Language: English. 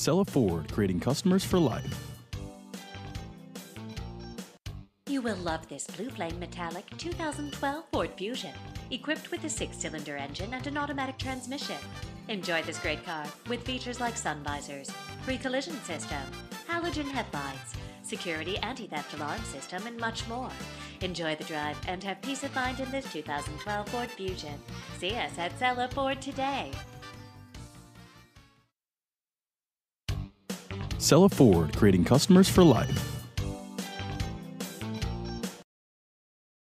Cella Ford, creating customers for life. You will love this Blue Flame Metallic 2012 Ford Fusion, equipped with a 6-cylinder engine and an automatic transmission. Enjoy this great car with features like sun visors, free collision system, halogen headlights, security anti-theft alarm system, and much more. Enjoy the drive and have peace of mind in this 2012 Ford Fusion. See us at Cella Ford today. Cella Ford, creating customers for life.